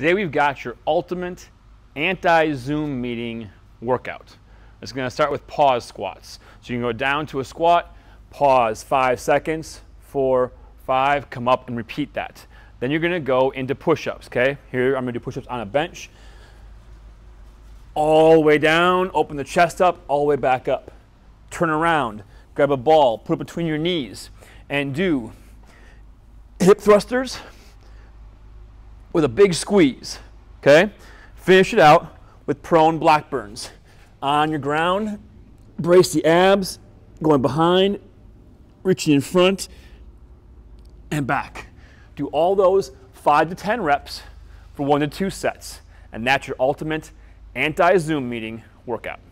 Today we've got your ultimate anti-Zoom meeting workout. It's going to start with pause squats. So you can go down to a squat, pause 5 seconds, 4, 5, come up and repeat that. Then you're going to go into push-ups, okay? Here I'm going to do push-ups on a bench. All the way down, open the chest up, all the way back up. Turn around, grab a ball, put it between your knees, and do hip thrusters with a big squeeze, okay? Finish it out with prone Blackburns. On your ground, brace the abs, going behind, reaching in front, and back. Do all those 5 to 10 reps for 1 to 2 sets, and that's your ultimate anti-Zoom meeting workout.